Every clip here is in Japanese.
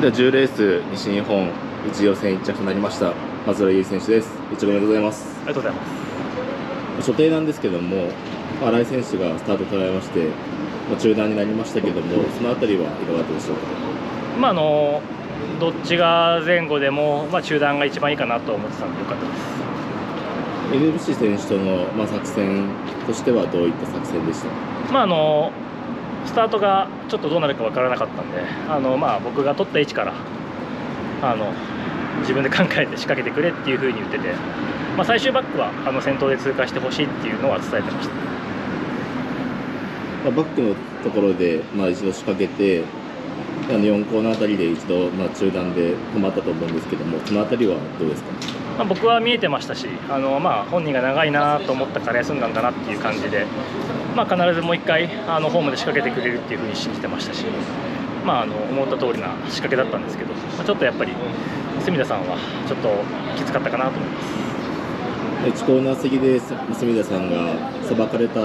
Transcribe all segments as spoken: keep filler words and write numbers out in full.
ではじゅうレース西日本一予選いっ着となりました松浦優衣選手です。いっ着おめでとうございます。ありがとうございます。所定なんですけども、新井選手がスタートとられまして、中断になりましたけども、そのあたりはいかがだったでしょうか。まああのどっちが前後でも、まあ、中断が一番いいかなと思ってたので、よかったです。エヌエフシー 選手との、まあ、作戦としてはどういった作戦でした。まああのスタートがちょっとどうなるか分からなかったんで、あの、まあ、僕が取った位置からあの自分で考えて仕掛けてくれっていうふうに言ってて、まあ、最終バックはあの先頭で通過してほしいっていうのは伝えてました。まあバックのところで、まあ、一度仕掛けて、あのよんコーナーあたりで一度、まあ、中断で止まったと思うんですけども、そのあたりはどうですか。まあ僕は見えてましたし、あの、まあ、本人が長いなと思ったから休んだんだなっていう感じで、まあ、必ずもういっかいあのホームで仕掛けてくれるっていうふうに信じてましたし、まあ、あの思った通りな仕掛けだったんですけど、まあ、ちょっとやっぱり隅田さんはちょっときつかったかなと思います。いちコーナー過ぎで隅田さんがさばかれたあ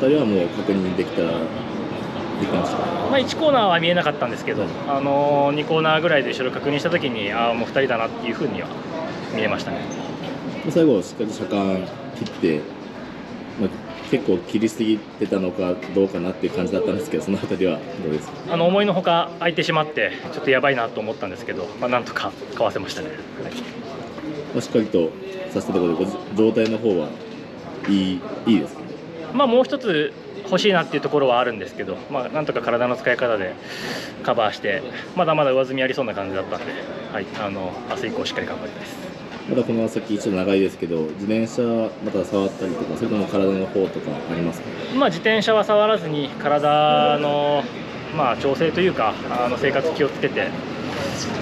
たりはもう確認できたまあいちコーナーは見えなかったんですけど、あのにコーナーぐらいで後ろ確認したときに、ああ、もうふたりだなっていうふうには見えましたね。最後、しっかり車間切って、まあ、結構切りすぎてたのかどうかなっていう感じだったんですけど、そのあたりはどうですか。あの思いのほか空いてしまって、ちょっとやばいなと思ったんですけど、まあ、なんとかかわせましたね。はい、まあしっかりとさせたところで、状態の方はいい、いいですか。まあもう一つ欲しいなっていうところはあるんですけど、まあ、なんとか体の使い方でカバーして、まだまだ上積みありそうな感じだったんで、はい、あの明日以降しっかり頑張りたいです。まだこの先ちょっと長いですけど、自転車また触ったりとか、それとも体の方とかありますか。まあ自転車は触らずに体の、まあ、調整というか、あの生活気をつけて、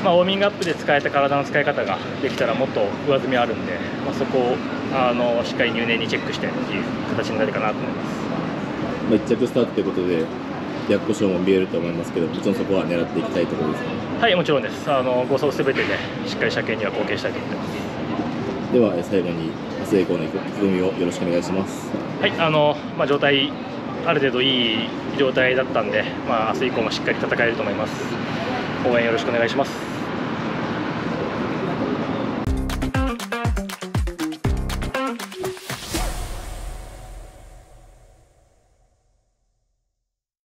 まあ、ウォーミングアップで使えた体の使い方ができたらもっと上積みあるんで、まあ、そこをあのしっかり入念にチェックしてっていう形になるかなと思います。いっ着スタートということで、逆故障も見えると思いますけど、もちろんそこは狙っていきたいところですか。はい、もちろんです。あのご走すべてで、しっかり車検には貢献したいと思ってます。では、最後に明日以降の意気込みをよろしくお願いします。はい、あのまあ、状態、ある程度いい状態だったんで、まあ明日以降もしっかり戦えると思います。応援よろしくお願いします。